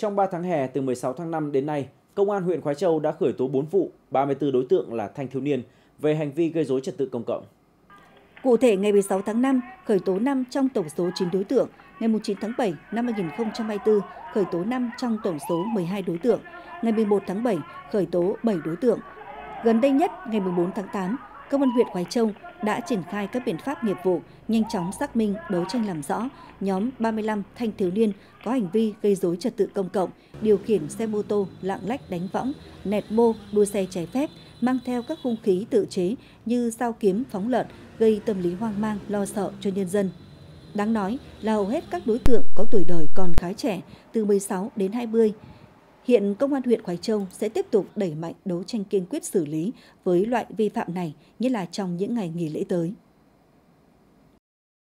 Trong 3 tháng hè từ 16 tháng 5 đến nay, Công an huyện Khoái Châu đã khởi tố 4 vụ, 34 đối tượng là thanh thiếu niên về hành vi gây rối trật tự công cộng. Cụ thể, ngày 16 tháng 5, khởi tố 5 trong tổng số 9 đối tượng, ngày 9 tháng 7 năm 2024, khởi tố 5 trong tổng số 12 đối tượng, ngày 11 tháng 7, khởi tố 7 đối tượng. Gần đây nhất, ngày 14 tháng 8, Công an huyện Khoái Châu đã triển khai các biện pháp nghiệp vụ, nhanh chóng xác minh, đấu tranh làm rõ nhóm 35 thanh thiếu niên có hành vi gây rối trật tự công cộng, điều khiển xe mô tô lạng lách đánh võng, nẹt mô, đua xe trái phép, mang theo các hung khí tự chế như dao kiếm, phóng lợn, gây tâm lý hoang mang, lo sợ cho nhân dân. Đáng nói là hầu hết các đối tượng có tuổi đời còn khá trẻ, từ 16 đến 20. Hiện Công an huyện Khoái Châu sẽ tiếp tục đẩy mạnh đấu tranh kiên quyết xử lý với loại vi phạm này, nhất là trong những ngày nghỉ lễ tới.